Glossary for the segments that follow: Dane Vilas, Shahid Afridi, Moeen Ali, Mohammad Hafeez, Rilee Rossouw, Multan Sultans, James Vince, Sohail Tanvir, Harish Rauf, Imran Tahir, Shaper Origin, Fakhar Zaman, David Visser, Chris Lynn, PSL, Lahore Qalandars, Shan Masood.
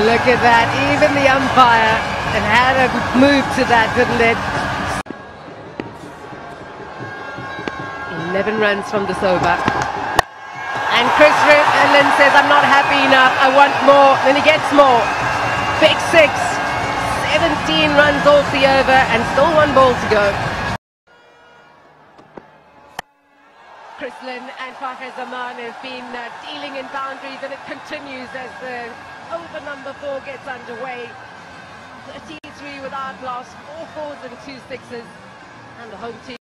Look at that, even the umpire and had a move to that, didn't it? 11 runs from the over. And Chris Lynn says, I'm not happy enough, I want more. Then he gets more. Big six, 17 runs off the over and still one ball to go. Chris Lynn and Fakhar Zaman have been dealing in boundaries, and it continues as the over number 4 gets underway. 33 without loss, 4 fours and 2 sixes, and the home team.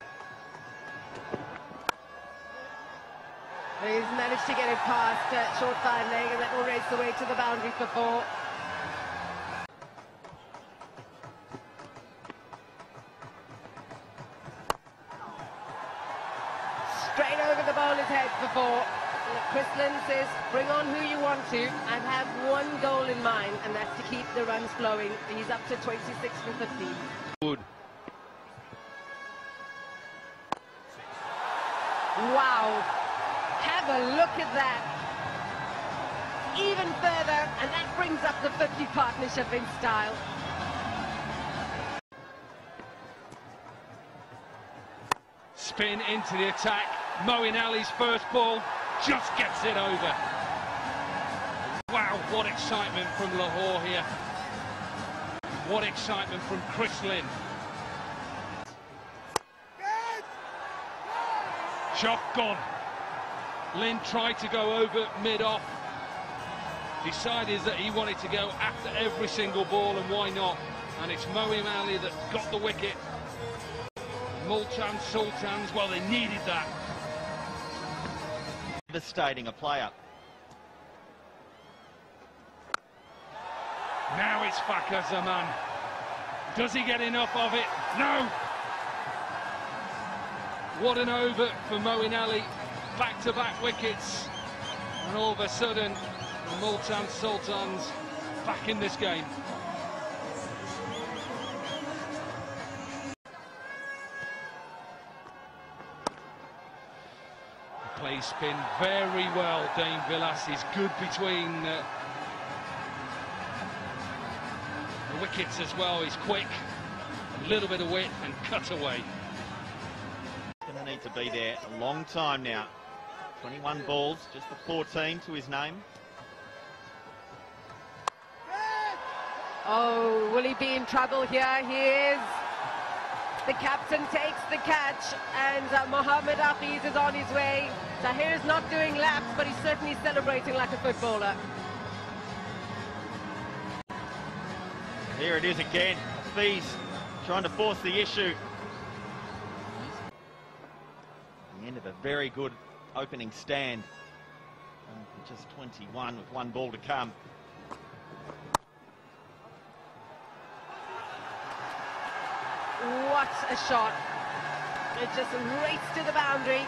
He's managed to get it past short fine leg, and that will race the way to the boundary for 4. Straight over the bowler's head for 4. Chris Lynn says, bring on who you want to, and have one goal in mind, and that's to keep the runs flowing. And he's up to 26 for 50. Good. Wow. Have a look at that. Even further, and that brings up the 50 partnership in style. Spin into the attack. Moeen Ali's first ball, just gets it over. Wow, what excitement from Lahore here. What excitement from Chris Lynn. Shot gone. Lynn tried to go over mid-off. Decided that he wanted to go after every single ball, and why not? And it's Moeen Ali that got the wicket. Multan Sultans, well, they needed that. Devastating a player. Now it's Fakhar Zaman. Does he get enough of it? No! What an over for Moeen Ali. Back-to-back wickets. And all of a sudden, the Multan Sultans back in this game. Play spin very well. Dane Vilas is good between the wickets as well. He's quick, a little bit of width and cut away. Going to need to be there a long time now. 21 balls, just the 14 to his name. Oh, will he be in trouble here? He is. The captain takes the catch, and Mohammad Hafeez is on his way. Tahir is not doing laps, but he's certainly celebrating like a footballer. Here it is again. Hafeez trying to force the issue. The end of a very good opening stand. Just 21 with one ball to come. What a shot. It just raced to the boundary.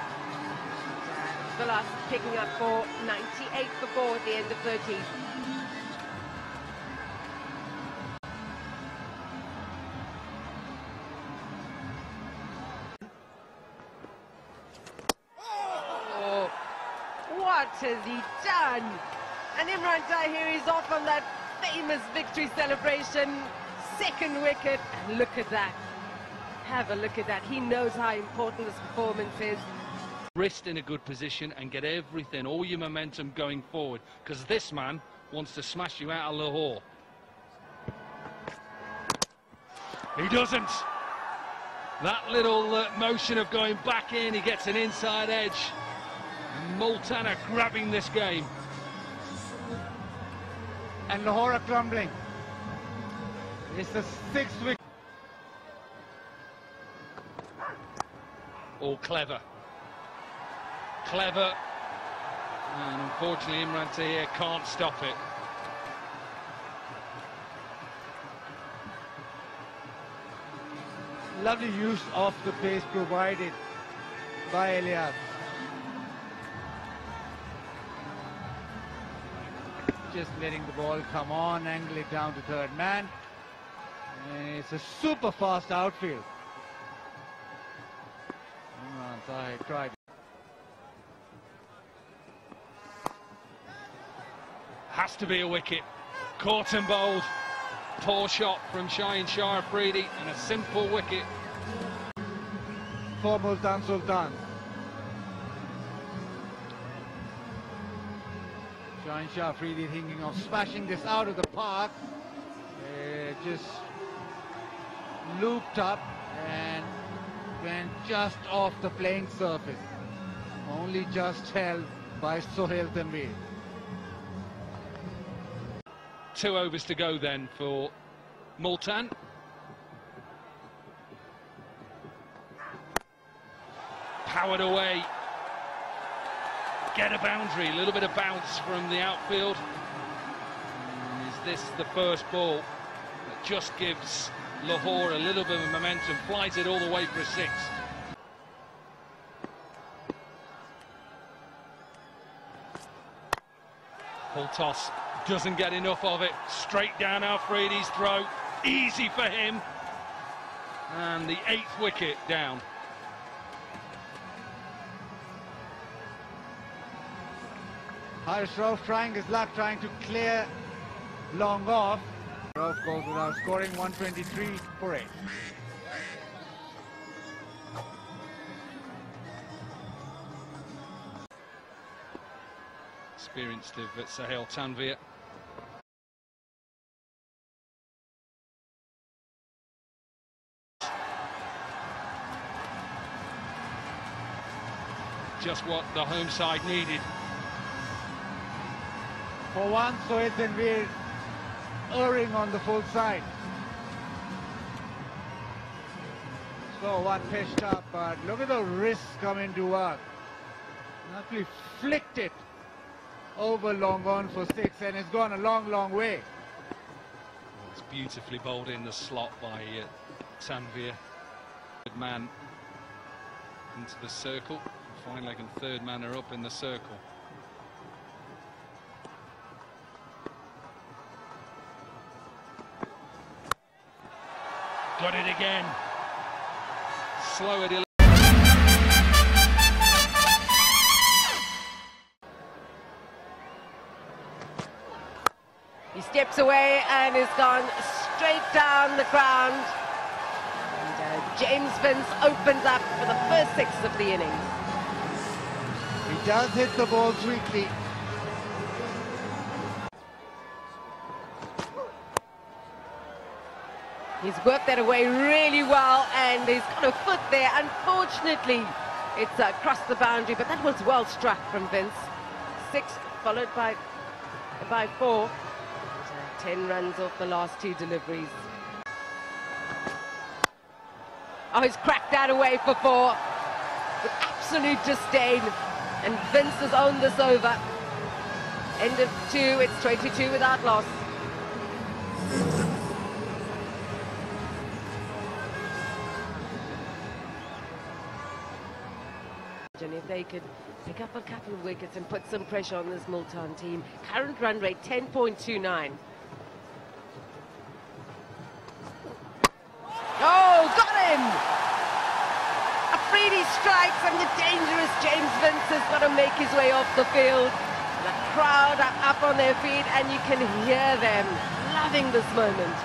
Vilas picking up for 98 for 4 at the end of 13. Oh, what has he done? And Imran Tahir is off on that famous victory celebration. Second wicket, and look at that. Have a look at that. He knows how important this performance is. Wrist in a good position and get everything, all your momentum going forward, because this man wants to smash you out of Lahore. He doesn't. That little motion of going back in, he gets an inside edge. Multan are grabbing this game. And Lahore are crumbling. It's the sixth wicket. Oh, clever. Clever. And unfortunately, Imran Tahir can't stop it. Lovely use of the pace provided by Elias. Just letting the ball come on, angle it down to third man. And it's a super fast outfield. Imran Tahir tried. Has to be a wicket. Caught and bowled. Poor shot from Shahid Afridi and a simple wicket for Multan Sultans. Shahid Afridi thinking of smashing this out of the park. It just looped up and went just off the playing surface. Only just held by Sohail Tanvir. 2 overs to go then for Multan. Powered away. Get a boundary, a little bit of bounce from the outfield. Is this the first ball that just gives Lahore a little bit of momentum, flies it all the way for a 6. Full toss, doesn't get enough of it. Straight down Afridi's throat, easy for him. And the 8th wicket down. Harish Rauf trying his luck, trying to clear long off. Rauf goes without scoring, 123 for 8. Experienced of Sohail Tanvir. Just what the home side needed. For once, Sohail Tanvir erring on the full side. So one pitched up, but look at the wrist coming to work. Luckily flicked it over long on for 6, and it's gone a long, long way. It's beautifully bowled in the slot by Tanvir. Third man into the circle. Fine leg and third man are up in the circle. Got it again. Slower delivery. He steps away and is gone straight down the ground. And James Vince opens up for the first 6 of the innings. He does hit the ball sweetly. He's worked that away really well, and he's got a foot there. Unfortunately, it's crossed the boundary, but that was well struck from Vince. 6 followed by 4. 10 runs off the last 2 deliveries. Oh, he's cracked that away for 4 with absolute disdain. And Vince has owned this over. End of 2, it's 22 without loss. And if they could pick up a couple of wickets and put some pressure on this Multan team. Current run rate 10.29. Oh, got him! Afridi strikes, and the dangerous James Vince has got to make his way off the field. The crowd are up on their feet, and you can hear them loving this moment.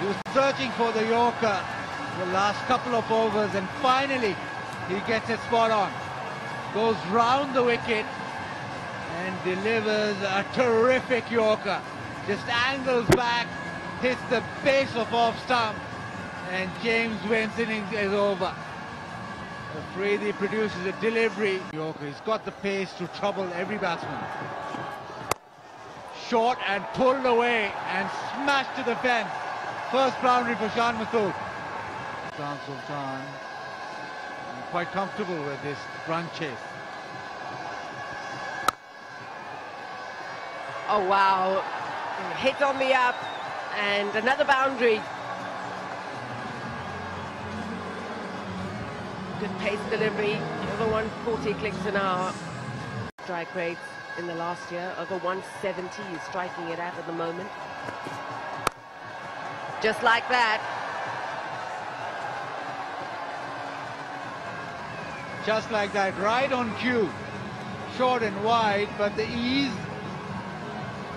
He was searching for the Yorker the last couple of overs, and finally he gets it spot on. Goes round the wicket and delivers a terrific Yorker. Just angles back, hits the base of off stump, and James Vince's innings is over. Afridi produces a delivery. Yorker, he's got the pace to trouble every batsman. Short and pulled away and smashed to the fence. First boundary for Shan Masood. Multan Sultan quite comfortable with this run chase. Oh wow, hit on the up and another boundary. Good pace delivery, over 140 clicks an hour. Strike rates in the last year, over 170, is striking it out at the moment. Just like that. Just like that, right on cue. Short and wide, but the ease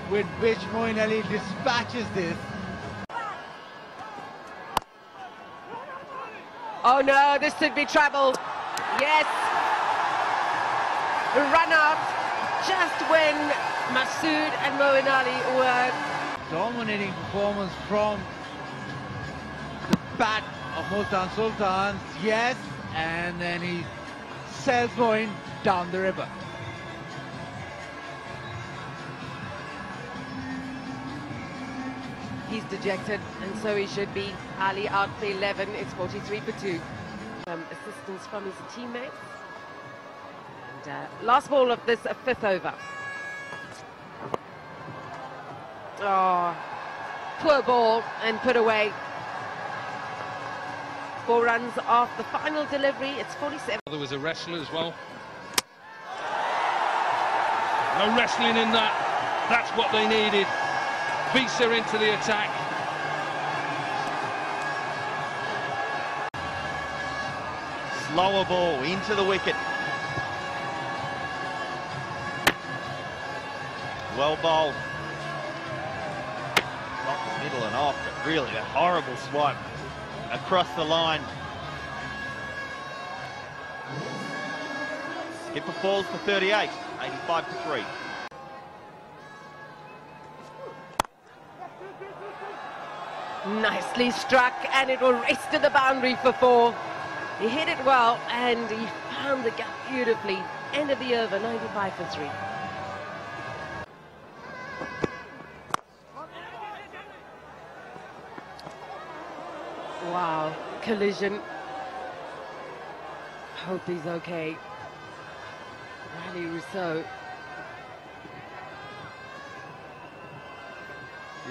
with which Moeen Ali dispatches this. Oh no, this could be trouble. Yes. The run up just when Masood and Moeen Ali were. Dominating performance from the bat of Multan Sultans. Yes, and then he sells Moeen down the river. He's dejected, and so he should be. Ali out for 11, it's 43 for 2. Assistance from his teammates. And, last ball of this fifth over. Oh, poor ball and put away. 4 runs off the final delivery, it's 47. There was a wrestler as well. No wrestling in that, that's what they needed. Visser into the attack. Slower ball into the wicket. Well bowled. Off the middle and off, but really a horrible swipe across the line. Skipper falls for 38, 85 to 3. Nicely struck, and it will race to the boundary for 4. He hit it well, and he found the gap beautifully. End of the over, 95 for 3. Wow, collision. Hope he's okay. Rilee Rossouw.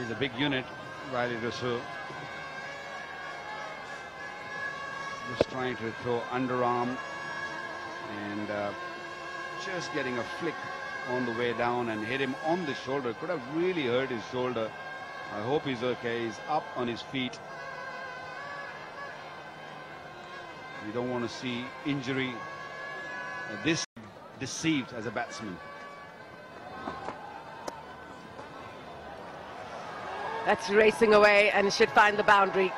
He's a big unit. Rilee Rossouw just trying to throw underarm and just getting a flick on the way down and hit him on the shoulder. Could have really hurt his shoulder. I hope he's okay. He's up on his feet. You don't want to see injury. This deceived as a batsman. That's racing away and should find the boundary.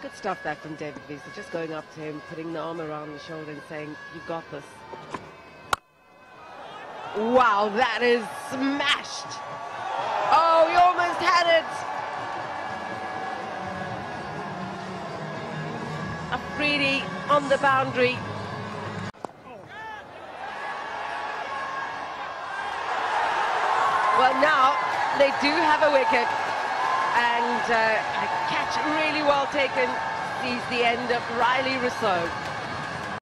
Good stuff that from David Visser, just going up to him, putting the arm around the shoulder and saying, you've got this. Wow, that is smashed. Oh, he almost had it. Afridi on the boundary. Well, now they do have a wicket, and a catch really well taken sees the end of Rilee Rossouw.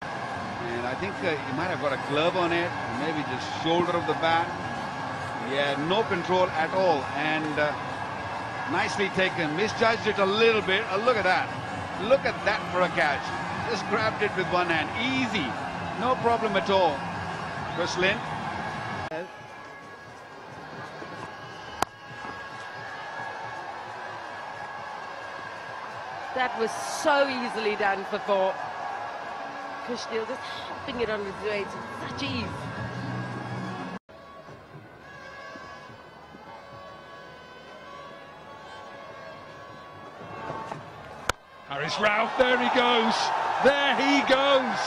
And I think he might have got a glove on it, maybe just shoulder of the bat. Yeah, no control at all, and nicely taken. Misjudged it a little bit. Look at that. Look at that for a catch. Just grabbed it with one hand. Easy. No problem at all. Chris Lynn. That was so easily done for 4. Kushnil just hopping it on his way to such ease. Harris Ralph, there he goes. There he goes.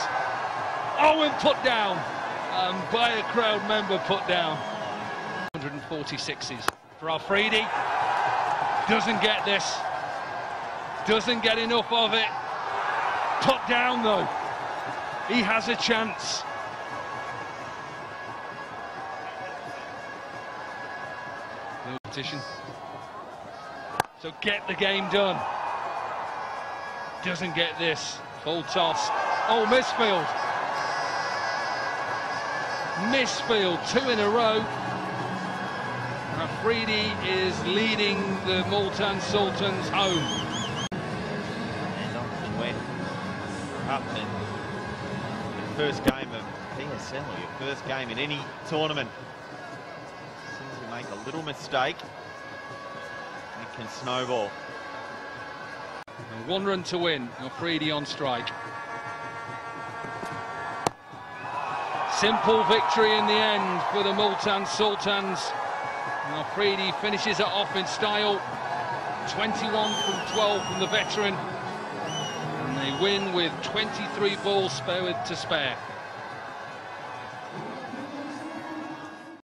Owen put down. And by a crowd member put down. 146s for Afridi. Doesn't get this. Doesn't get enough of it. Put down, though. He has a chance. No petition. So get the game done. Doesn't get this. Full toss. Oh, misfield. Misfield, two in a row. Afridi is leading the Multan Sultans home. And off and went up in the first game of PSL, your first game in any tournament. As soon as you make a little mistake, it can snowball. And one run to win, Afridi on strike. Simple victory in the end for the Multan Sultans. And Afridi finishes it off in style. 21 from 12 from the veteran. And they win with 23 balls to spare.